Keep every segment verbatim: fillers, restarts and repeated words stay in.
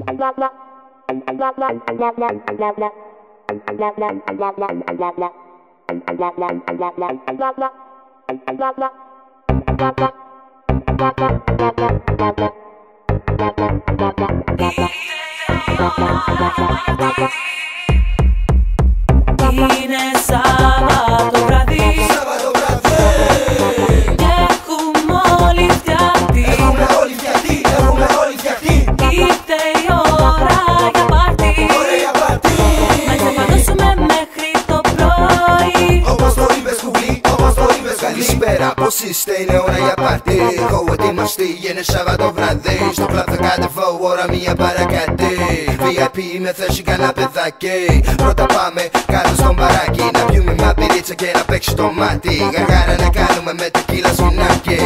Είναι Σάββατο βράδυ και έχουμε όλοι φτιαχτεί. Έχουμε όλοι φτιαχτεί. Ήρθε η ώρα για πάρτι. Να ξεπατώσουμε μέχρι το πρωί. Όπως το είπες κουμπλή, όπως το είπες καλησπέρα. Πώς είστε, είναι ώρα για πάρτι. Έχω ετοιμαστεί, είναι Σάββατο βράδυ. Στο πλάθο κατεβώ, ώρα μία παρακατή. βι άι πι με θέση κανένα παιδάκι. Πρώτα πάμε κάτω στον μπαράκι, να πιούμε μια πυρίτσα και να παίξει το μάτι. Γαργάρα να κάνουμε με τεκίλα σφινάκι.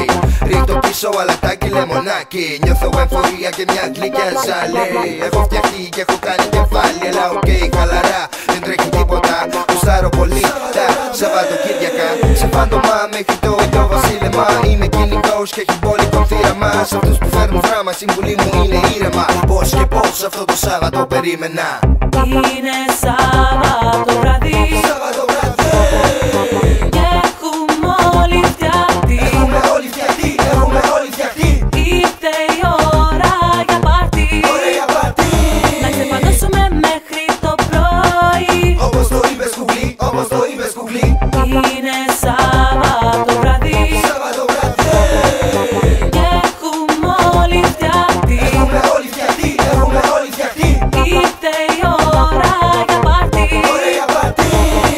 Ρίχτω πίσω αλατάκι λεμονάκι. Νιώθω εμφορία και μια γλυκιά ζάλη. Έχω φτιαχτεί και έχω κάνει κεφάλι. Έλα οκ, okay, χαλαρά, δεν τρέχει τίποτα. Κουστάρω πολύ τα Σαββατοκύριακα. Σε φάντομα μέχρι το ίδιο βασίλεμα. Είμαι κυνηγός και έχει πόλη τον θύραμα. Σ' αυτούς που φέρνουν φράμα, συμβουλή μου είναι ήρεμα. Πώς και πώς αυτό το Σάββατο περίμενα. Είναι Σάββατο βράδυ και έχουμε όλοι φτιαχτεί. Έχουμε όλοι φτιαχτεί, έχουμε όλοι φτιαχτεί. Ήρθε η ώρα για πάρτι. Ωραία πάρτι. Να ξεπατώσουμε μέχρι το πρωί. Όπως το είπες κουκλή, όπως το είπες κουκλή. Είναι Σάββατο βράδυ και έχουμε όλοι φτιαχτεί. Έχουμε όλοι φτιαχτεί, έχουμε όλοι φτιαχτεί. Ήρθε η ώρα για πάρτι. Ωραία πάρτι.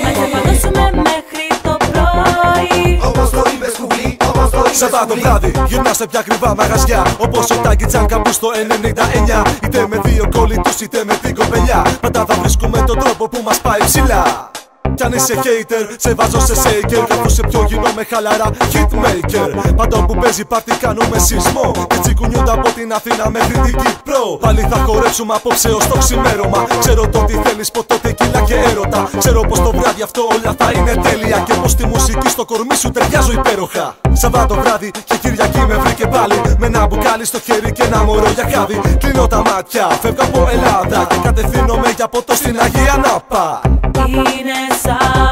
Να ξεπατώσουμε μέχρι το πρωί. Όπως το είπες κουκλή, όπως το είπες Σαββάτο βράδυ, γυρνάστε πια ακριβά μαγαζιά. Όπως ο Τάκη Τζάνκα που στο ενενήντα εννιά. Είτε με δύο κόλλητους είτε με δύο κοπελιά. Πάντα θα βρίσκουμε τον τρόπο που μας πάει ψηλά. Κι αν είσαι hater, σε βάζω σε shaker. Καθώς σε πιο γίνομαι χαλαρά hitmaker. Πάντα όπου παίζει πάρτι κάνουμε σεισμό. Και τσικουνιούνται από την Αθήνα μέχρι την Κύπρο. Πάλι θα χορέψουμε απόψε ως το ξημέρωμα. Ξέρω το τι θέλεις, ποτό, τεκίλα και έρωτα. Ξέρω πως το βράδυ αυτό όλα θα είναι τέλεια. Και πως τη μουσική στο κορμί σου ταιριάζω υπέροχα. Σαββάτο βράδυ και Κυριακή με βρήκε πάλι. Με ένα μπουκάλι στο χέρι και ένα μωρό για χάδι. Κλείνω τα μάτια, φεύγω από Ελλάδα. Και κατευθύνομαι για ποτό στην Αγία Νάπα. Είναι Σάββατο βράδυ.